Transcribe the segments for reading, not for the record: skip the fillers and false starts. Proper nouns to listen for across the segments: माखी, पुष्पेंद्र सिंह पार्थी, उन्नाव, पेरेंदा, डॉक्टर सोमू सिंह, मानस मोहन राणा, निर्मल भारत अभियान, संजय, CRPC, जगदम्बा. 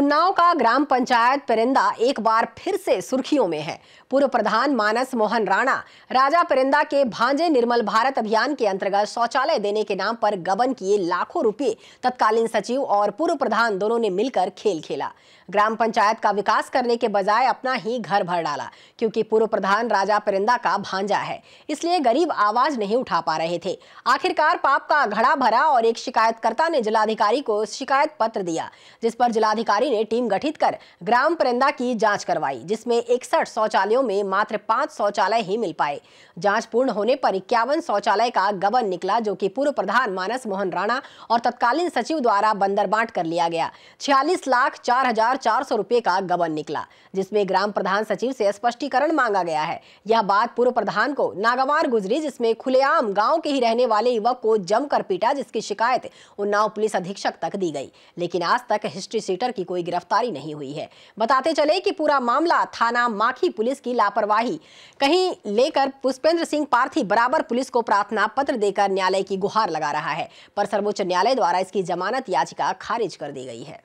उन्नाव का ग्राम पंचायत पेरेंदा एक बार फिर से सुर्खियों में है। पूर्व प्रधान मानस मोहन राणा राजा पेरेंदा के भांजे निर्मल भारत अभियान के अंतर्गत शौचालय देने के नाम पर गबन किए लाखों रुपए तत्कालीन सचिव और पूर्व प्रधान दोनों ने मिलकर खेल खेला। ग्राम पंचायत का विकास करने के बजाय अपना ही घर भर डाला, क्योंकि पूर्व प्रधान राजा पेरेंदा का भांजा है, इसलिए गरीब आवाज नहीं उठा पा रहे थे। आखिरकार पाप का घड़ा भरा और एक शिकायतकर्ता ने जिलाधिकारी को शिकायत पत्र दिया, जिस पर जिलाधिकारी ने टीम गठित कर ग्राम पेरेंदा की जांच करवाई, जिसमें 61 शौचालयों में मात्र 5 शौचालय ही मिल पाए। जांच पूर्ण होने पर 51 शौचालय का गबन निकला, जो कि पूर्व प्रधान मानस मोहन राणा और तत्कालीन सचिव द्वारा बंदरबांट कर लिया गया। 46,04,400 रुपए का गबन निकला, जिसमें ग्राम प्रधान सचिव से स्पष्टीकरण मांगा गया है। यह बात पूर्व प्रधान को नागवार गुजरी, जिसमें खुलेआम गाँव के ही रहने वाले युवक को जमकर पीटा, जिसकी शिकायत उन्नाव पुलिस अधीक्षक तक दी गई, लेकिन आज तक हिस्ट्रीशीटर की कोई गिरफ्तारी नहीं हुई है। बताते चले कि पूरा मामला थाना माखी पुलिस की लापरवाही कहीं लेकर पुष्पेंद्र सिंह पार्थी बराबर पुलिस को प्रार्थना पत्र देकर न्यायालय की गुहार लगा रहा है, पर सर्वोच्च न्यायालय द्वारा इसकी जमानत याचिका खारिज कर दी गई है।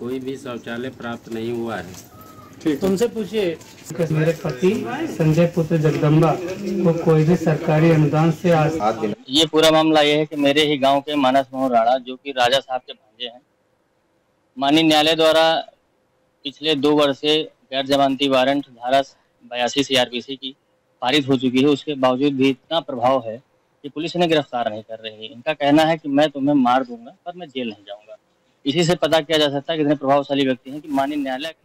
कोई भी शौचालय प्राप्त नहीं हुआ है। तुमसे पूछिए, मेरे पति संजय पुत्र जगदम्बा को कोई भी सरकारी अनुदान से ये पूरा मामला ये है कि मेरे ही गाँव के मानस मोहन राणा, जो की राजा साहब के भांजे हैं, माननीय न्यायालय द्वारा पिछले 2 वर्ष से गैर जमानती वारंट धारा 82 CRPC की पारित हो चुकी है। उसके बावजूद भी इतना प्रभाव है कि पुलिस ने गिरफ्तार नहीं कर रही है। इनका कहना है कि मैं तुम्हें मार दूंगा पर मैं जेल नहीं जाऊंगा। इसी से पता किया जा सकता है कितने प्रभावशाली व्यक्ति हैं कि माननीय न्यायालय